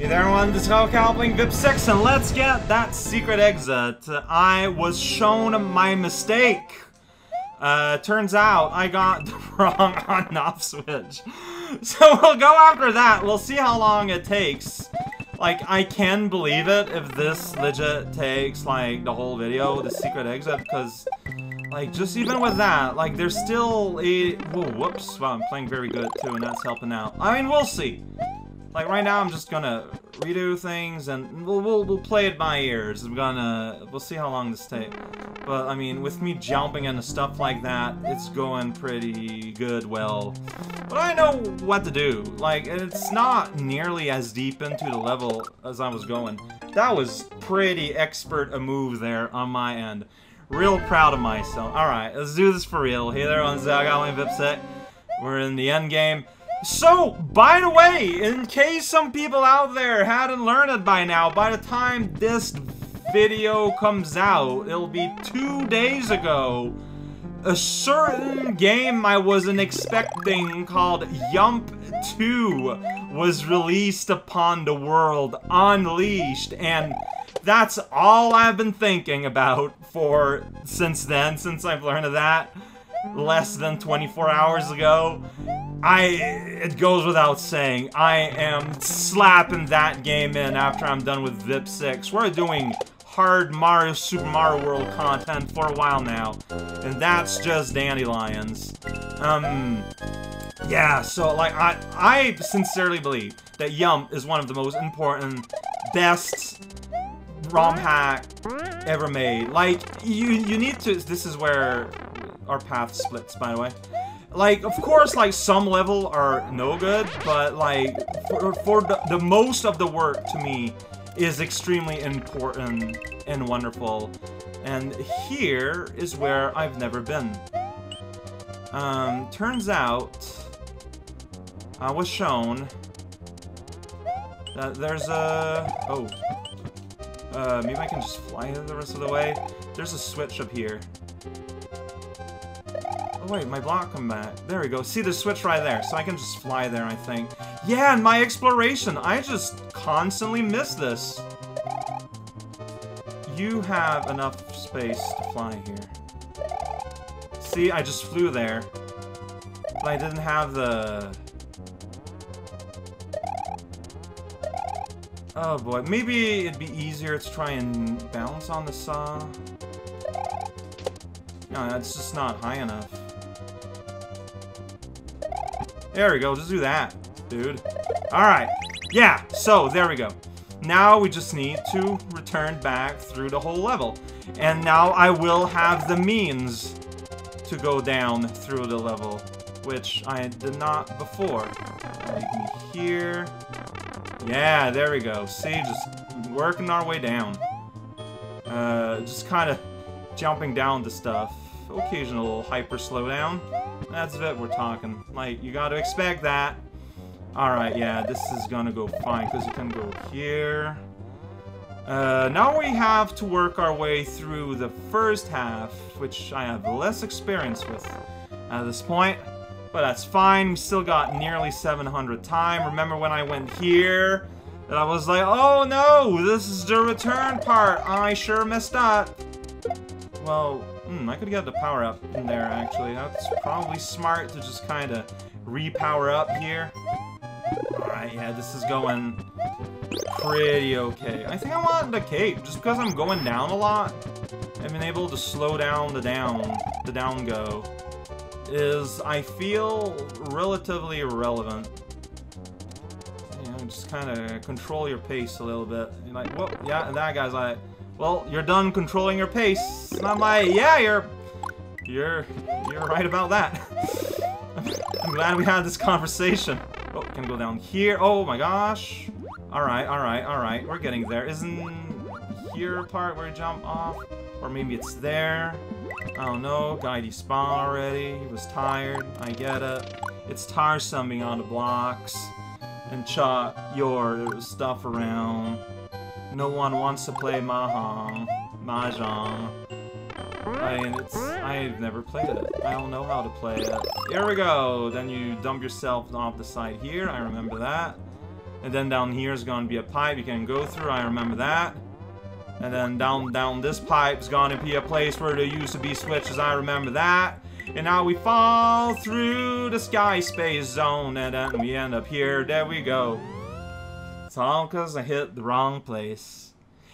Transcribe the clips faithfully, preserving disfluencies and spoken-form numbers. Hey there everyone, this is raocow playing V I P six and let's get that secret exit. I was shown my mistake. Uh, turns out I got the wrong on and off switch. So we'll go after that, we'll see how long it takes. Like, I can believe it if this legit takes, like, the whole video, the secret exit, because, like, just even with that, like, there's still a... Whoa, whoops, wow, I'm playing very good too and that's helping out. I mean, we'll see. Like, right now I'm just gonna redo things and we'll, we'll, we'll play it by ears. I'm gonna... We'll see how long this takes. But, I mean, with me jumping into stuff like that, it's going pretty good, well. But I know what to do. Like, it's not nearly as deep into the level as I was going. That was pretty expert a move there on my end. Real proud of myself. Alright, let's do this for real. Hey there, everyone's raocow. We're in the end game. So, by the way, in case some people out there hadn't learned it by now, by the time this video comes out, it'll be two days ago, a certain game I wasn't expecting called Yump two was released upon the world, unleashed, and that's all I've been thinking about for since then, since I've learned of that less than twenty-four hours ago. I, it goes without saying, I am slapping that game in after I'm done with V I P six. We're doing hard Mario, Super Mario World content for a while now, and that's just dandelions. Um, yeah, so, like, I, I sincerely believe that Yump is one of the most important, best ROM hack ever made. Like, you, you need to, this is where our path splits, by the way. Like, of course, like, some level are no good, but, like, for, for the, the most of the work, to me, is extremely important and wonderful. And here is where I've never been. Um, turns out, I was shown that there's a... Oh. Uh, maybe I can just fly the rest of the way? There's a switch up here. Wait, my block come back. There we go. See the switch right there, so I can just fly there, I think. Yeah, and my exploration! I just constantly miss this. You have enough space to fly here. See, I just flew there. But I didn't have the... Oh boy, maybe it'd be easier to try and bounce on the saw. No, that's just not high enough. There we go, just do that, dude. Alright, yeah, so there we go. Now we just need to return back through the whole level. And now I will have the means to go down through the level, which I did not before. Leave me here. Yeah, there we go. See, just working our way down. Uh, just kind of jumping down to stuff. Occasional little hyper slowdown. That's it, we're talking. Like, you gotta expect that. Alright, yeah, this is gonna go fine, because you can go here. Uh, now we have to work our way through the first half, which I have less experience with at this point. But that's fine, we still got nearly seven hundred time. Remember when I went here, that I was like, oh no, this is the return part. I sure messed up. Well... Hmm, I could get the power up in there, actually. That's probably smart to just kind of re-power up here. Alright, yeah, this is going pretty okay. I think I want the cape, just because I'm going down a lot. I've been able to slow down the down, the down go. Is, I feel, relatively irrelevant. You know, just kind of control your pace a little bit. You're like, whoa, yeah, and that guy's like... Well, you're done controlling your pace. And I'm like, yeah, you're... You're... You're right about that. I'm glad we had this conversation. Oh, can I go down here? Oh my gosh. Alright, alright, alright. We're getting there. Isn't here a part where you jump off? Or maybe it's there. I don't know. Guy despawned already. He was tired. I get it. It's tiresome being on the blocks. And chuck your stuff around. No one wants to play Mahjong. Mahjong. I mean, it's... I've never played it. I don't know how to play it. Here we go! Then you dump yourself off the side here. I remember that. And then down here is going to be a pipe you can go through. I remember that. And then down down this pipe is going to be a place where there used to be switches. I remember that. And now we fall through the sky space zone. And then we end up here. There we go. It's all because I hit the wrong place.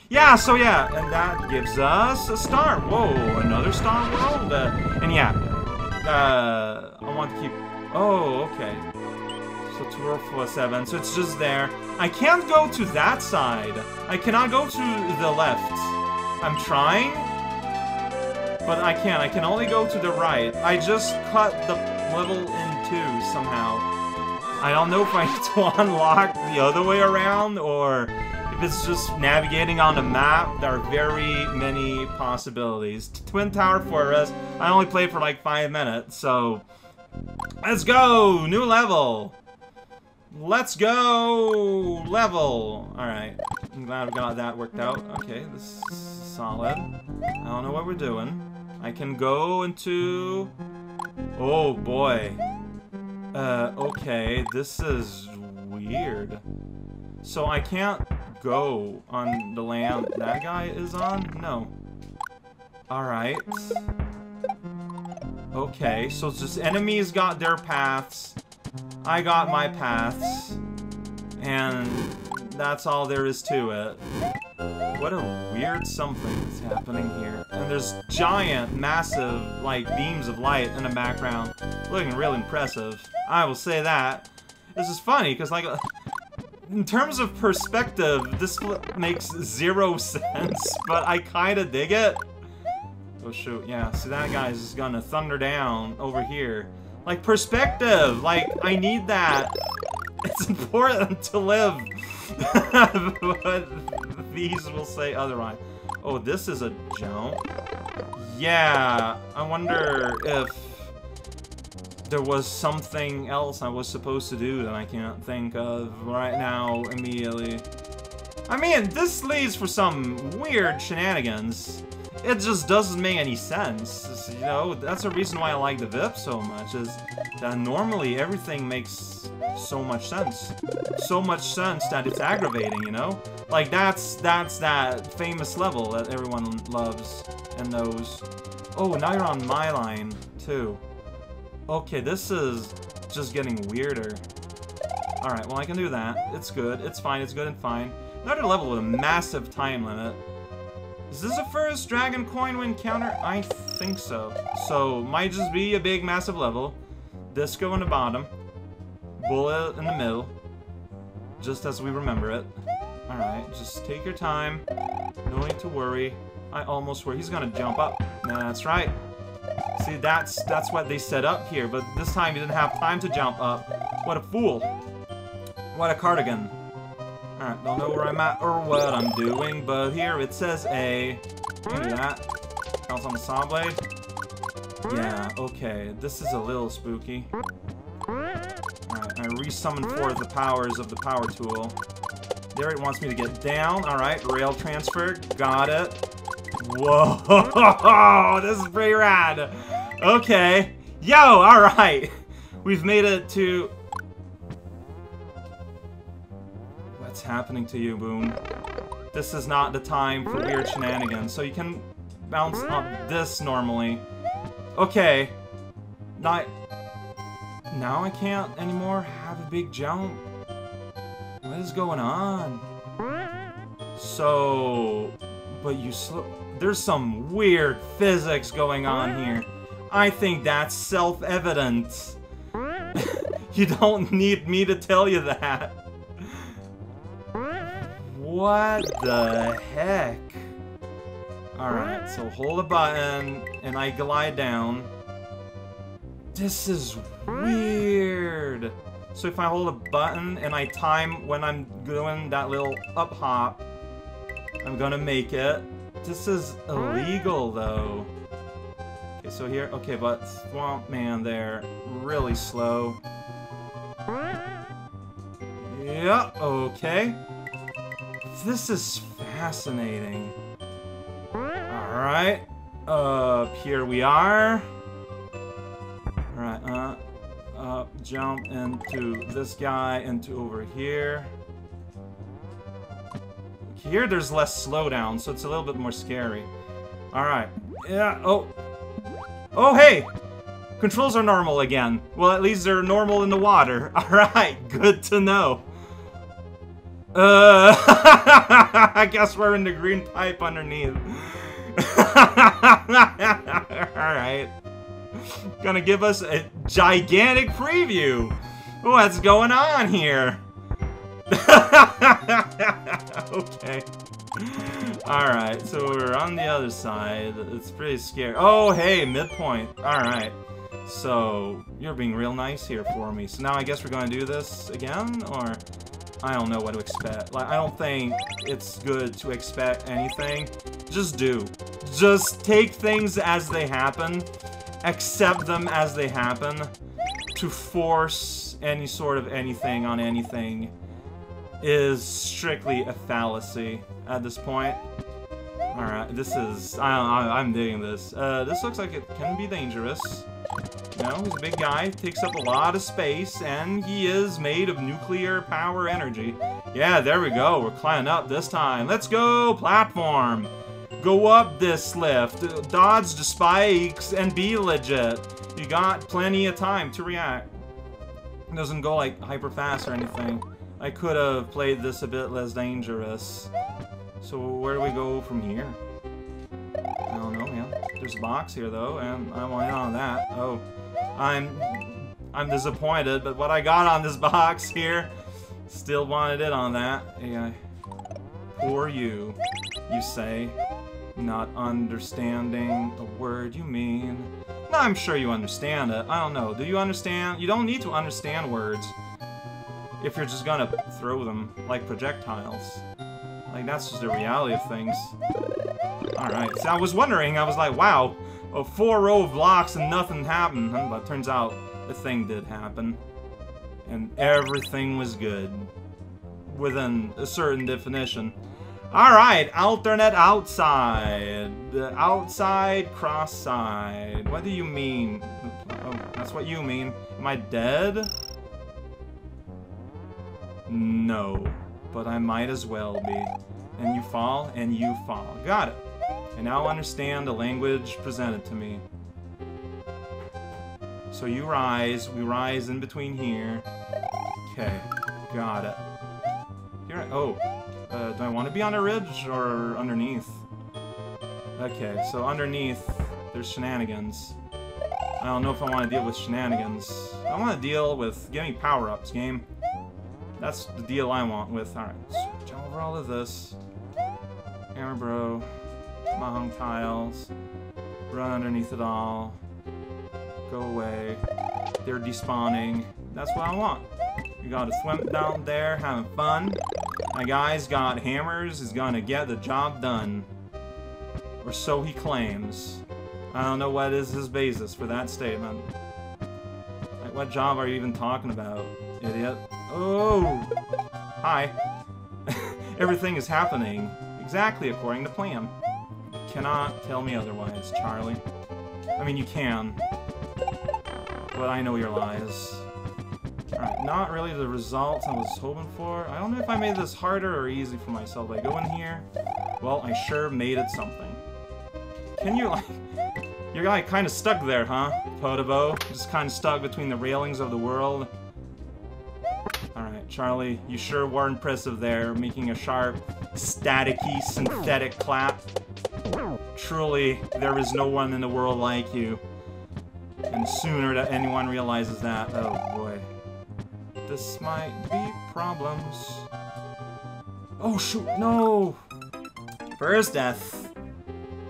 Yeah, so yeah. And that gives us a star. Whoa, another star world. Uh, and yeah. Uh, I want to keep... Oh, okay. So two four seven, so it's just there. I can't go to that side. I cannot go to the left. I'm trying, but I can't. I can only go to the right. I just cut the level in two somehow. I don't know if I need to unlock the other way around or if it's just navigating on the map. There are very many possibilities. Twin Tower Fortress. I only played for like five minutes, so let's go! New level! Let's go! Level! Alright. I'm glad we got that worked out. Okay, this is solid. I don't know what we're doing. I can go into... Oh boy. Uh, okay. This is weird. So I can't go on the land that guy is on? No. Alright. Okay, so it's just enemies got their paths. I got my paths, and that's all there is to it. What a weird something is happening here. And there's giant, massive, like, beams of light in the background. Looking real impressive. I will say that. This is funny, because, like, in terms of perspective, this makes zero sense, but I kinda dig it. Oh, shoot, yeah. So that guy's just gonna thunder down over here. Like, perspective! Like, I need that! It's important to live! But these will say otherwise. Oh, this is a jump. Yeah, I wonder if there was something else I was supposed to do that I can't think of right now immediately. I mean, this leads for some weird shenanigans. It just doesn't make any sense, it's, you know, that's the reason why I like the V I P so much, is that normally everything makes so much sense. So much sense that it's aggravating, you know? Like, that's, that's that famous level that everyone loves and knows. Oh, now you're on my line, too. Okay, this is just getting weirder. Alright, well I can do that. It's good, it's fine, it's good and fine. Another level with a massive time limit. Is this the first Dragon Coin we encounter? I think so. So, might just be a big, massive level. Disco in the bottom. Bullet in the middle. Just as we remember it. Alright, just take your time. No need to worry. I almost worry. He's gonna jump up. That's right. See, that's, that's what they set up here. But this time he didn't have time to jump up. What a fool. What a cardigan. Alright, don't know where I'm at or what I'm doing, but here it says A. Do that. Bounce on the saw blade. Yeah, okay. This is a little spooky. Alright, I re-summon forth the powers of the power tool. There it wants me to get down. Alright, rail transfer. Got it. Whoa! This is pretty rad! Okay. Yo, alright! We've made it to... happening to you, Boom. This is not the time for weird shenanigans. So you can bounce up this normally. Okay. Not... Now I can't anymore have a big jump. What is going on? So... But you sl... There's some weird physics going on here. I think that's self-evident. You don't need me to tell you that. What the heck? Alright, so hold a button, and I glide down. This is weird! So if I hold a button, and I time when I'm doing that little up hop, I'm gonna make it. This is illegal, though. Okay, so here, okay, but Thwomp Man there, really slow. Yeah, okay. This is fascinating. Alright. Up here we are. Alright, uh, up, jump into this guy, into over here. Here there's less slowdown, so it's a little bit more scary. Alright. Yeah, oh. Oh, hey! Controls are normal again. Well, at least they're normal in the water. Alright, good to know. Uh, I guess we're in the green pipe underneath. Alright. Gonna give us a gigantic preview. What's going on here? Okay. Alright, so we're on the other side. It's pretty scary. Oh, hey, midpoint. Alright. So, you're being real nice here for me. So now I guess we're gonna do this again, or... I don't know what to expect. Like, I don't think it's good to expect anything. Just do. Just take things as they happen. Accept them as they happen. To force any sort of anything on anything is strictly a fallacy at this point. Alright, this is... I don't know, I'm digging this. Uh, this looks like it can be dangerous. You know, he's a big guy, takes up a lot of space, and he is made of nuclear power energy. Yeah, there we go. We're climbing up this time. Let's go, platform. Go up this lift. Dodge the spikes and be legit. You got plenty of time to react. It doesn't go, like, hyper fast or anything. I could have played this a bit less dangerous. So where do we go from here? I don't know, yeah. There's a box here, though, and I want in on that. Oh. I'm... I'm disappointed, but what I got on this box here... Still wanted it on that. Yeah. Poor you, you say. Not understanding the word you mean. No, I'm sure you understand it. I don't know. Do you understand? You don't need to understand words. If you're just gonna throw them like projectiles. Like, that's just the reality of things. Alright, so I was wondering, I was like, wow, oh, four row of blocks and nothing happened. But it turns out the thing did happen. And everything was good. Within a certain definition. Alright, alternate outside. The outside, cross side. What do you mean? Oh, that's what you mean. Am I dead? No. But I might as well be. And you fall, and you fall. Got it. And now I understand the language presented to me. So you rise, we rise in between here. Okay, got it. Here I, oh, uh, do I want to be on a ridge or underneath? Okay, so underneath, there's shenanigans. I don't know if I want to deal with shenanigans. I want to deal with, give me power-ups, game. That's the deal I want with, alright, switch over all of this. Hammer bro. Mahjong tiles. Run underneath it all. Go away. They're despawning. That's what I want. You got a Thwomp down there having fun. My guy's got hammers. He's gonna get the job done. Or so he claims. I don't know what is his basis for that statement. Like, what job are you even talking about, idiot? Oh! Hi. Everything is happening exactly according to plan. Cannot tell me otherwise, Charlie. I mean, you can. But I know your lies. Alright, not really the results I was hoping for. I don't know if I made this harder or easy for myself. I go in here. Well, I sure made it something. Can you, like... You're, like, kind of stuck there, huh, Podobo? Just kind of stuck between the railings of the world. Alright, Charlie, you sure were impressive there, making a sharp, staticky, synthetic clap. Truly, there is no one in the world like you. And sooner that anyone realizes that, oh boy. This might be problems. Oh shoot, no! First death.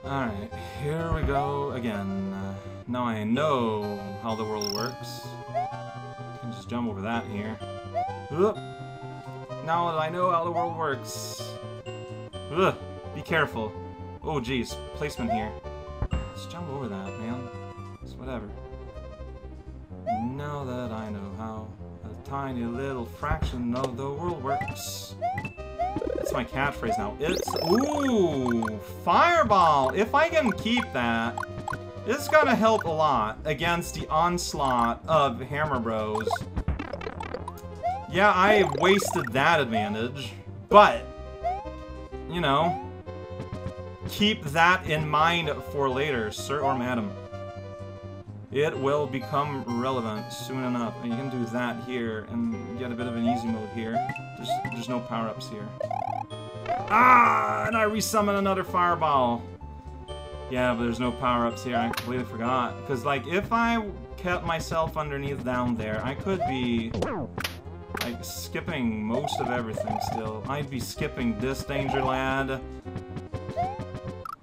Alright, here we go again. Uh, now I know how the world works. I can just jump over that here. Ugh. Now that I know how the world works. Ugh. Be careful. Oh geez, placement here. Let's jump over that, man. It's whatever. Now that I know how a tiny little fraction of the world works. That's my catchphrase now. It's... Ooh! Fireball! If I can keep that, it's gonna help a lot against the onslaught of Hammer Bros. Yeah, I wasted that advantage, but... you know, keep that in mind for later, sir or madam. It will become relevant soon enough. And you can do that here and get a bit of an easy mode here. There's, there's no power-ups here. Ah! And I resummon another fireball. Yeah, but there's no power-ups here. I completely forgot. Because, like, if I kept myself underneath down there, I could be, like, skipping most of everything still. I'd be skipping this danger, lad.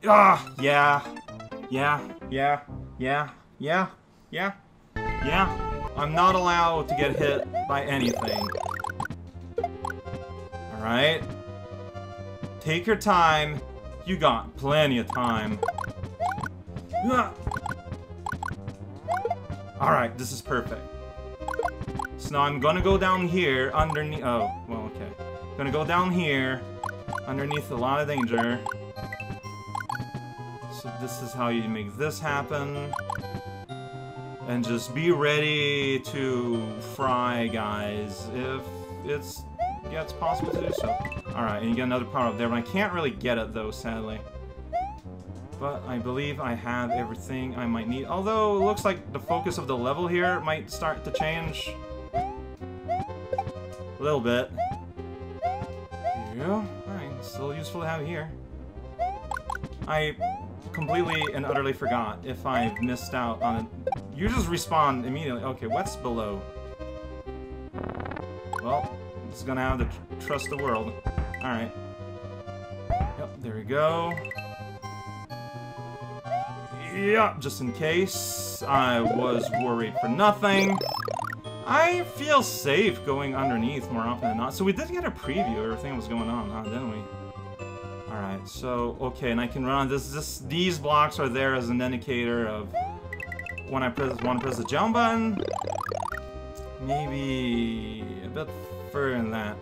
Ah! Yeah. Yeah. Yeah. Yeah. Yeah, yeah, yeah. I'm not allowed to get hit by anything. Alright. Take your time. You got plenty of time. Alright, this is perfect. So now I'm gonna go down here underneath. Oh, well, okay. I'm gonna go down here underneath a lot of danger. So this is how you make this happen. And just be ready to fry, guys, if it's, yeah, it's possible to do so. Alright, and you get another power up there, but I can't really get it, though, sadly. But I believe I have everything I might need, although it looks like the focus of the level here might start to change a little bit. There you go. Alright, still useful to have here. I completely and utterly forgot if I missed out on it. You just respawn immediately. Okay, what's below? Well, it's gonna have to tr trust the world. Alright. Yep, there we go. Yep, just in case I was worried for nothing. I feel safe going underneath more often than not. So we did get a preview of everything that was going on, huh, didn't we? Alright, so, okay, and I can run on this. this. These blocks are there as an indicator of when I press, want to press the jump button, maybe a bit further than that.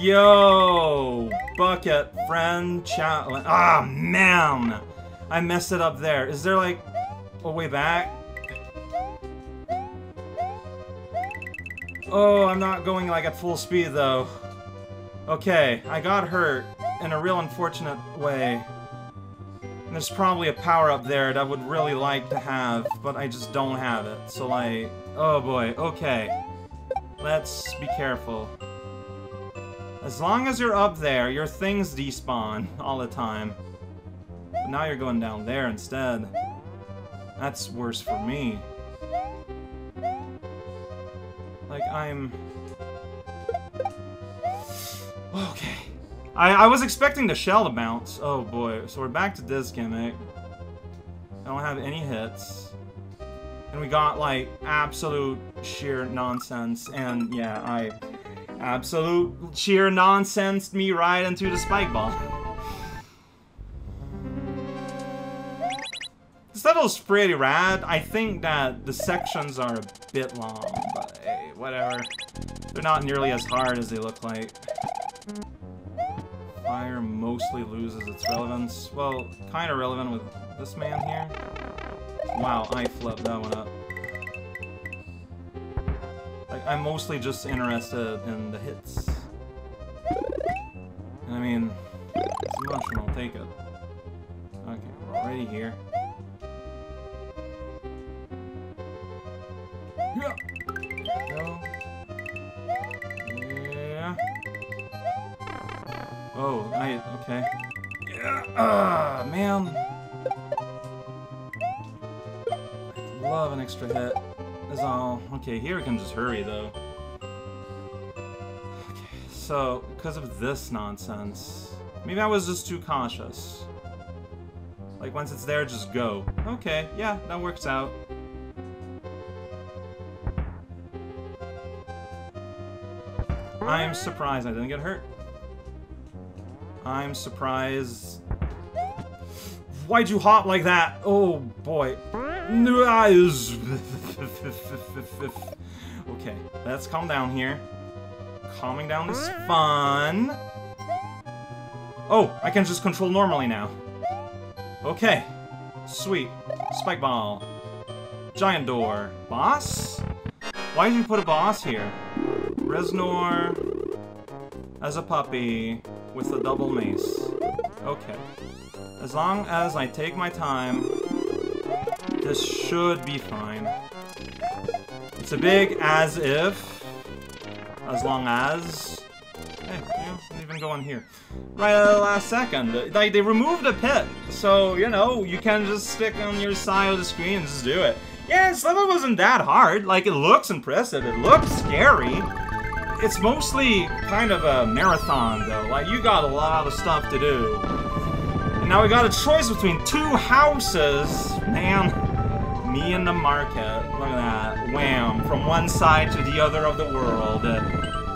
Yo, bucket friend, challenge. Ah, man, I messed it up there. Is there like a way back? Oh, I'm not going like at full speed though. Okay, I got hurt in a real unfortunate way. There's probably a power-up there that I would really like to have, but I just don't have it. So, like, oh boy, okay. Let's be careful. As long as you're up there, your things despawn all the time. But now you're going down there instead. That's worse for me. Like, I'm... okay. I, I was expecting the shell to bounce. Oh boy, so we're back to this gimmick. I don't have any hits. And we got like absolute sheer nonsense. And yeah, I absolute sheer nonsensed me right into the spike ball. This level's pretty rad. I think that the sections are a bit long, but hey, whatever. They're not nearly as hard as they look like. Fire mostly loses its relevance. Well, kind of relevant with this man here. Wow, I flubbed that one up. Like, I'm mostly just interested in the hits. And I mean, it's emotional, take it. Okay, we're already here. Yeah. Go. Yeah. Oh, I, okay. Yeah, ah, man. I'd love an extra hit, is all. Okay, here we can just hurry, though. Okay, so, because of this nonsense, maybe I was just too cautious. Like, once it's there, just go. Okay, yeah, that works out. I'm surprised I didn't get hurt. I'm surprised. Why'd you hop like that? Oh boy. Okay, let's calm down here. Calming down is fun. Oh, I can just control normally now. Okay. Sweet. Spike ball. Giant door. Boss? Why did you put a boss here? Reznor. as a puppy with a double mace. Okay. As long as I take my time, this should be fine. It's a big as if, as long as... Hey, you didn't even go in here. Right at the last second. They, they removed a pit, so, you know, you can just stick on your side of the screen and just do it. Yeah, this level wasn't that hard. Like, it looks impressive. It looks scary. It's mostly kind of a marathon, though. Like, you got a lot of stuff to do. And now we got a choice between two houses. Man, me and the market. Look at that. Wham. From one side to the other of the world.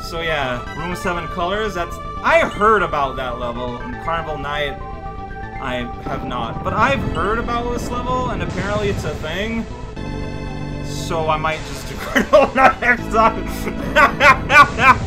So, yeah. Room seven Colors. That's... I heard about that level. In Carnival Night, I have not. But I've heard about this level, and apparently it's a thing. So I might just do Carnival Night next time.